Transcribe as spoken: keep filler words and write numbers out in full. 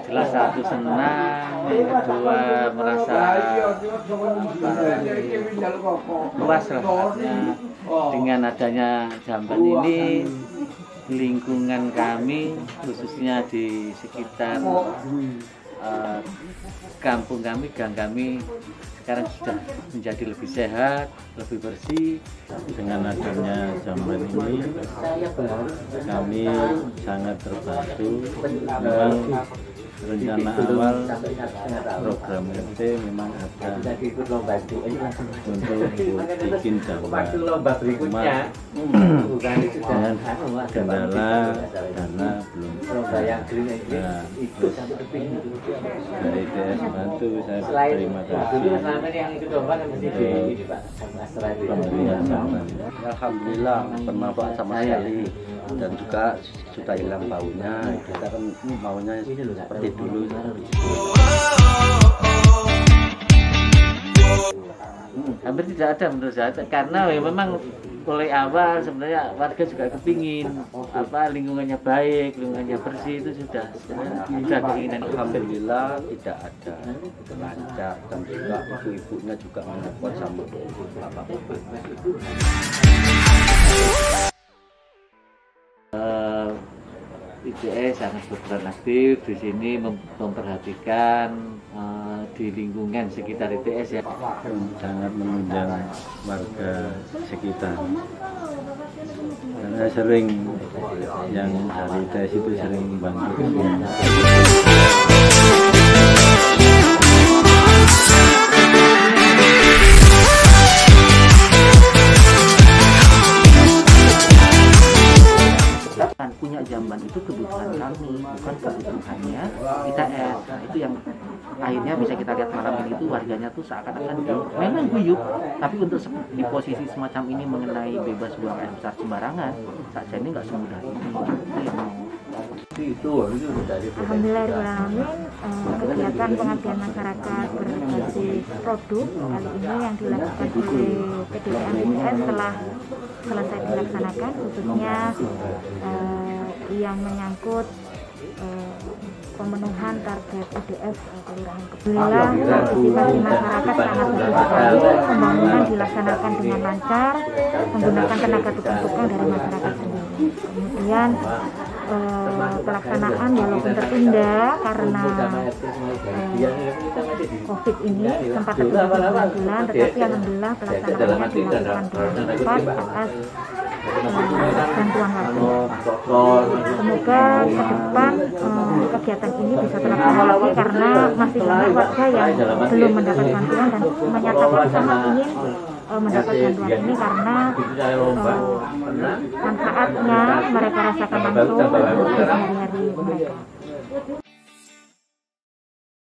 yang jelas satu senang, yang kedua merasa luas rahmatnya. Dengan adanya jamban ini, lingkungan kami khususnya di sekitar uh, kampung kami, gang kami sekarang sudah menjadi lebih sehat, lebih bersih. Dengan adanya jamban ini kami sangat terbantu. Memang rencana awal program R T memang ada untuk bikin jamban, cuma dengan kendala karena belum nah, terus dari I T S bantu. Saya terima kasih untuk pemberian jamban. Alhamdulillah bermanfaat sama sekali, dan juga sudah hilang baunya. Kita kan maunya seperti dulu. Hmm, hampir tidak ada menurut saya, karena memang mulai awal sebenarnya warga juga kepingin apa lingkungannya baik, lingkungannya bersih, itu sudah sudah keinginan. Alhamdulillah tidak ada, lancar, dan juga ibu-ibunya juga menyambut sama bapak-bapak. I T S sangat berperan aktif di sini memperhatikan uh, di lingkungan sekitar I T S ya. Sangat menunjang warga sekitar. Karena sering yang dari I T S itu sering membantu. Punya jamban itu kebutuhan kami, bukan kebutuhannya I T S. Nah, itu yang akhirnya bisa kita lihat malam ini itu warganya tuh seakan-akan memang guyup, tapi untuk di posisi semacam ini mengenai bebas buang air besar sembarangan saja ini nggak semudah ini. Itu alhamdulillahirrahmanirrahim. Eh, kegiatan pengabdian masyarakat berbasis produk kali ini yang dilakukan oleh P D M I T S telah selesai dilaksanakan, khususnya eh, yang menyangkut eh, pemenuhan target O D F Kelurahan Keputih. Partisipasi masyarakat sangat tinggi, pembangunan dilaksanakan dengan lancar menggunakan tenaga tukang-tukang dari masyarakat sendiri. Kemudian Eh, pelaksanaan walaupun tertunda karena eh, COVID ini sempat tertunda bulan-bulan, tetapi alhamdulillah pelaksanaannya dilakukan dengan cepat atas bantuan warga. Semoga ke depan eh, kegiatan ini bisa terlaksana lagi, karena masih banyak warga yang belum mendapat bantuan dan menyatakan sangat ingin mendapat bantuan ini, karena manfaatnya mereka rasakan langsung untuk sehari-hari mereka.